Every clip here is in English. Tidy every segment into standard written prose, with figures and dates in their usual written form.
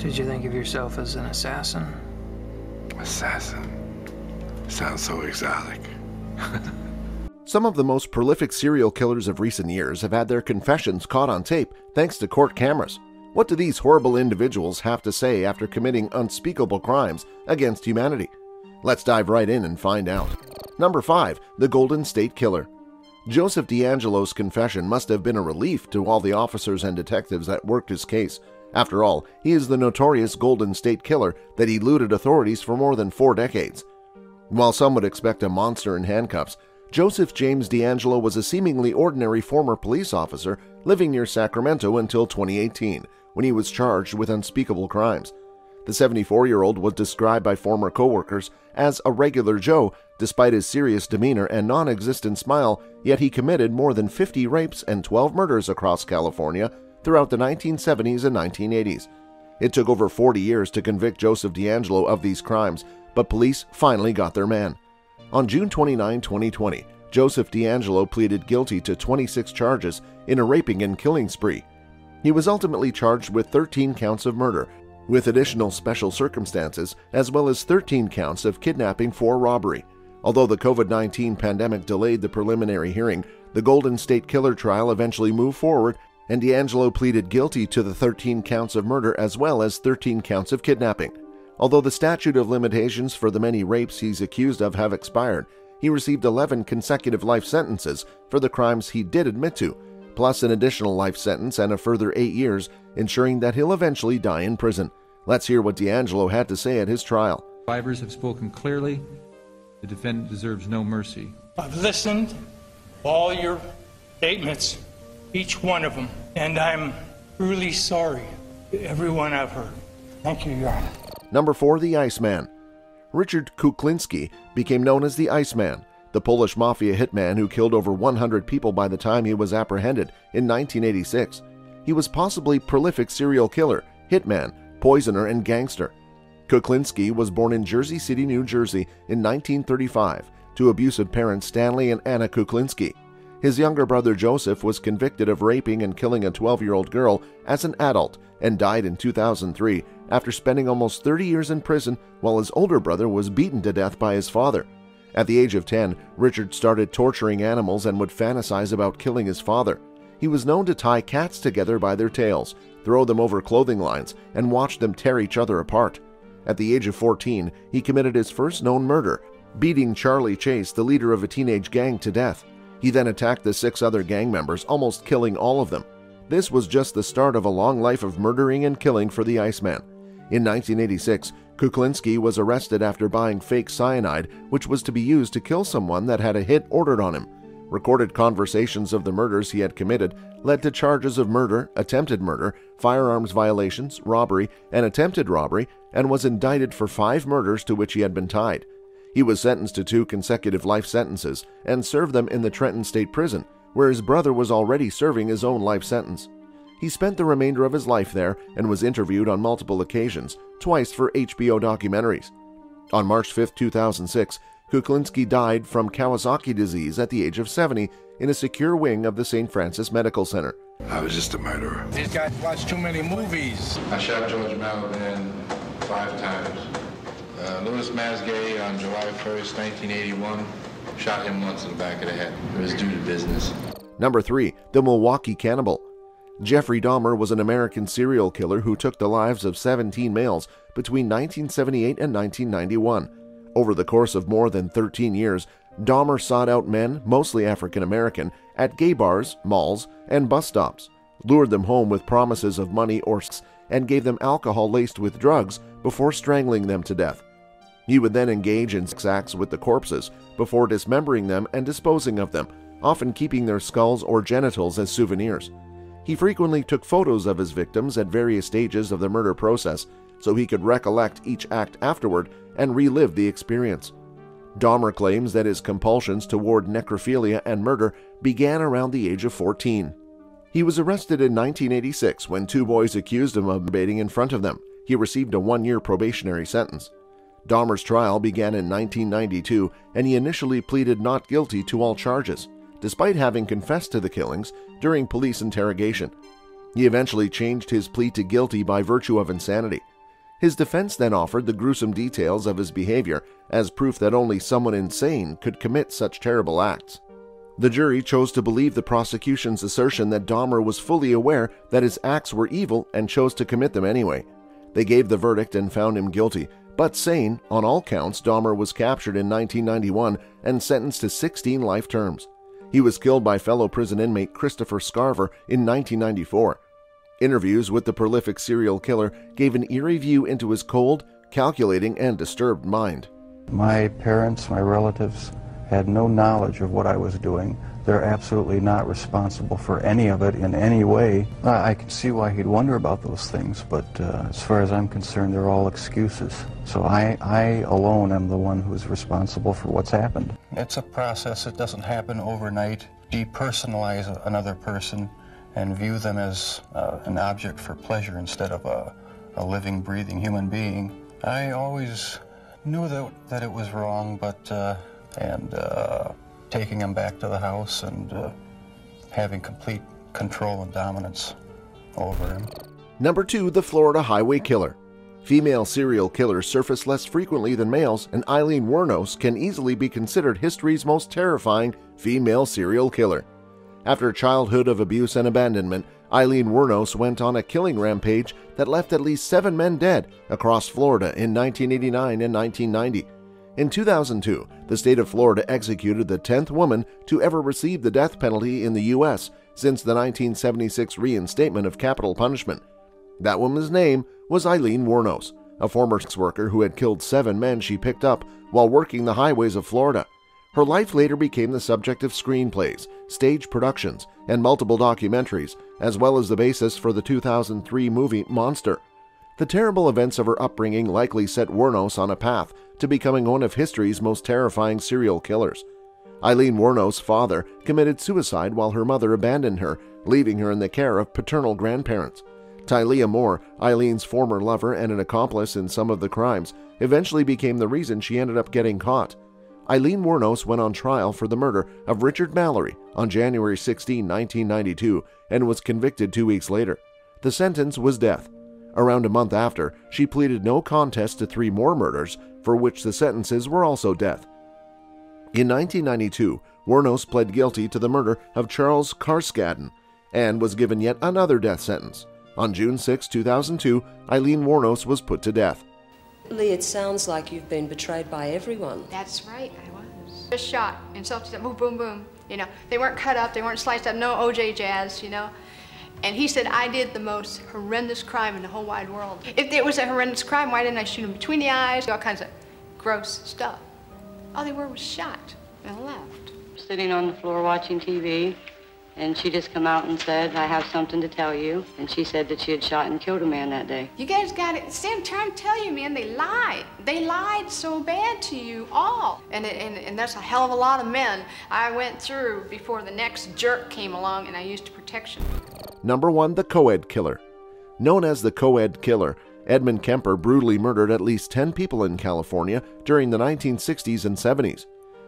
Did you think of yourself as an assassin? Assassin? Sounds so exotic. Some of the most prolific serial killers of recent years have had their confessions caught on tape thanks to court cameras. What do these horrible individuals have to say after committing unspeakable crimes against humanity? Let's dive right in and find out. Number 5. The Golden State Killer. Joseph DeAngelo's confession must have been a relief to all the officers and detectives that worked his case. After all, he is the notorious Golden State Killer that eluded authorities for more than 4 decades. While some would expect a monster in handcuffs, Joseph James DeAngelo was a seemingly ordinary former police officer living near Sacramento until 2018, when he was charged with unspeakable crimes. The 74-year-old was described by former co-workers as a regular Joe, despite his serious demeanor and non-existent smile, yet he committed more than 50 rapes and 12 murders across California throughout the 1970s and 1980s. It took over 40 years to convict Joseph DeAngelo of these crimes, but police finally got their man. On June 29, 2020, Joseph DeAngelo pleaded guilty to 26 charges in a raping and killing spree. He was ultimately charged with 13 counts of murder, with additional special circumstances, as well as 13 counts of kidnapping for robbery. Although the COVID-19 pandemic delayed the preliminary hearing, the Golden State Killer trial eventually moved forward, and DeAngelo pleaded guilty to the 13 counts of murder as well as 13 counts of kidnapping. Although the statute of limitations for the many rapes he's accused of have expired, he received 11 consecutive life sentences for the crimes he did admit to, plus an additional life sentence and a further 8 years, ensuring that he'll eventually die in prison. Let's hear what DeAngelo had to say at his trial. Survivors have spoken clearly. The defendant deserves no mercy. I've listened to all your statements, each one of them, and I'm truly sorry to everyone I've hurt. Thank you, Your Honor. Number 4. The Iceman. Richard Kuklinski became known as the Iceman, the Polish Mafia hitman who killed over 100 people by the time he was apprehended in 1986. He was possibly prolific serial killer, hitman, poisoner, and gangster. Kuklinski was born in Jersey City, New Jersey in 1935 to abusive parents Stanley and Anna Kuklinski. His younger brother Joseph was convicted of raping and killing a 12-year-old girl as an adult and died in 2003 after spending almost 30 years in prison while his older brother was beaten to death by his father. At the age of 10, Richard started torturing animals and would fantasize about killing his father. He was known to tie cats together by their tails, throw them over clothing lines, and watch them tear each other apart. At the age of 14, he committed his first known murder, beating Charlie Chase, the leader of a teenage gang, to death. He then attacked the 6 other gang members, almost killing all of them. This was just the start of a long life of murdering and killing for the Iceman. In 1986, Kuklinski was arrested after buying fake cyanide, which was to be used to kill someone that had a hit ordered on him. Recorded conversations of the murders he had committed led to charges of murder, attempted murder, firearms violations, robbery, and attempted robbery, and was indicted for 5 murders to which he had been tied. He was sentenced to 2 consecutive life sentences and served them in the Trenton State Prison, where his brother was already serving his own life sentence. He spent the remainder of his life there and was interviewed on multiple occasions, twice for HBO documentaries. On March 5, 2006, Kuklinski died from Kawasaki disease at the age of 70 in a secure wing of the St. Francis Medical Center. I was just a murderer. These guys watch too many movies. I shot George Malvin 5 times. Lewis Masgay on July 1st, 1981, shot him once in the back of the head. It was due to business. Number 3. The Milwaukee Cannibal. Jeffrey Dahmer was an American serial killer who took the lives of 17 males between 1978 and 1991. Over the course of more than 13 years, Dahmer sought out men, mostly African American, at gay bars, malls, and bus stops, lured them home with promises of money or sex, and gave them alcohol laced with drugs before strangling them to death. He would then engage in sex acts with the corpses before dismembering them and disposing of them, often keeping their skulls or genitals as souvenirs. He frequently took photos of his victims at various stages of the murder process so he could recollect each act afterward and relive the experience. Dahmer claims that his compulsions toward necrophilia and murder began around the age of 14. He was arrested in 1986 when 2 boys accused him of masturbating in front of them. He received a 1-year probationary sentence. Dahmer's trial began in 1992, and he initially pleaded not guilty to all charges, despite having confessed to the killings during police interrogation. He eventually changed his plea to guilty by virtue of insanity. His defense then offered the gruesome details of his behavior as proof that only someone insane could commit such terrible acts. The jury chose to believe the prosecution's assertion that Dahmer was fully aware that his acts were evil and chose to commit them anyway. They gave the verdict and found him guilty, but sane on all counts. Dahmer was captured in 1991 and sentenced to 16 life terms. He was killed by fellow prison inmate Christopher Scarver in 1994. Interviews with the prolific serial killer gave an eerie view into his cold, calculating, and disturbed mind. My parents, my relatives had no knowledge of what I was doing. They're absolutely not responsible for any of it in any way. I can see why he'd wonder about those things, but as far as I'm concerned, they're all excuses. So I alone am the one who's responsible for what's happened. It's a process. It doesn't happen overnight. Depersonalize another person and view them as an object for pleasure instead of a living, breathing human being. I always knew that it was wrong, but taking him back to the house and having complete control and dominance over him. Number 2, the Florida Highway Killer. Female serial killers surface less frequently than males, and Aileen Wuornos can easily be considered history's most terrifying female serial killer. After a childhood of abuse and abandonment, Aileen Wuornos went on a killing rampage that left at least 7 men dead across Florida in 1989 and 1990. In 2002, the state of Florida executed the 10th woman to ever receive the death penalty in the U.S. since the 1976 reinstatement of capital punishment. That woman's name was Aileen Wuornos, a former sex worker who had killed 7 men she picked up while working the highways of Florida. Her life later became the subject of screenplays, stage productions, and multiple documentaries, as well as the basis for the 2003 movie Monster. The terrible events of her upbringing likely set Wuornos on a path to becoming one of history's most terrifying serial killers. Aileen Wuornos' father committed suicide while her mother abandoned her, leaving her in the care of paternal grandparents. Tylea Moore, Eileen's former lover and an accomplice in some of the crimes, eventually became the reason she ended up getting caught. Aileen Wuornos went on trial for the murder of Richard Mallory on January 16, 1992, and was convicted 2 weeks later. The sentence was death. Around a month after, she pleaded no contest to 3 more murders, for which the sentences were also death. In 1992, Wuornos pled guilty to the murder of Charles Karskaden and was given yet another death sentence. On June 6, 2002, Aileen Wuornos was put to death. Lee, it sounds like you've been betrayed by everyone. That's right, I was. Just shot and self-defense, boom, boom, boom. You know, they weren't cut up, they weren't sliced up, no OJ jazz, you know. And he said, I did the most horrendous crime in the whole wide world. If it was a horrendous crime, why didn't I shoot him between the eyes? All kinds of gross stuff. All they were was shot and left. Sitting on the floor watching TV, and she just come out and said, I have something to tell you. And she said that she had shot and killed a man that day. You guys got it. Sam, trying to tell you, man, they lied. They lied so bad to you all. And that's a hell of a lot of men I went through before the next jerk came along and I used protection. Number 1, the Co-Ed Killer. Known as the Co-Ed Killer, Edmund Kemper brutally murdered at least 10 people in California during the 1960s and 70s.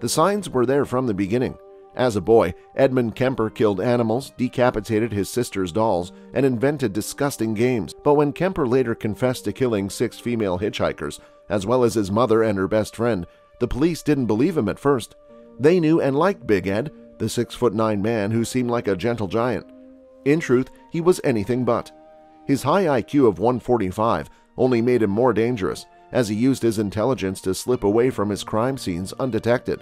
The signs were there from the beginning. As a boy, Edmund Kemper killed animals, decapitated his sister's dolls, and invented disgusting games. But when Kemper later confessed to killing 6 female hitchhikers, as well as his mother and her best friend, the police didn't believe him at first. They knew and liked Big Ed, the 6'9" man who seemed like a gentle giant. In truth, he was anything but. His high IQ of 145 only made him more dangerous, as he used his intelligence to slip away from his crime scenes undetected.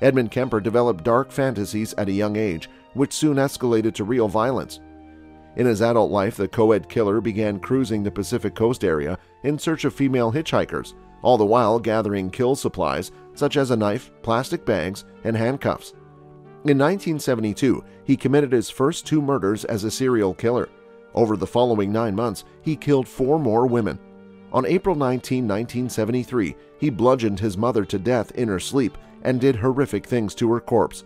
Edmund Kemper developed dark fantasies at a young age, which soon escalated to real violence. In his adult life, the Co-Ed Killer began cruising the Pacific Coast area in search of female hitchhikers, all the while gathering kill supplies such as a knife, plastic bags, and handcuffs. In 1972, he committed his first 2 murders as a serial killer. Over the following 9 months, he killed 4 more women. On April 19, 1973, he bludgeoned his mother to death in her sleep and did horrific things to her corpse.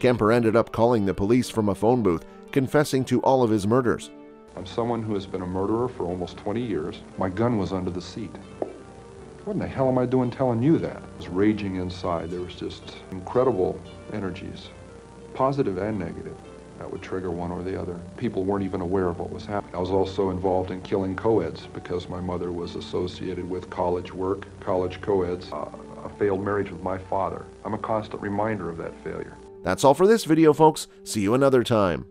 Kemper ended up calling the police from a phone booth, confessing to all of his murders. I'm someone who has been a murderer for almost 20 years. My gun was under the seat. What in the hell am I doing telling you that? I was raging inside. There was just incredible energies. Positive and negative, that would trigger one or the other. People weren't even aware of what was happening. I was also involved in killing co-eds because my mother was associated with college work, college co-eds, a failed marriage with my father. I'm a constant reminder of that failure. That's all for this video, folks. See you another time.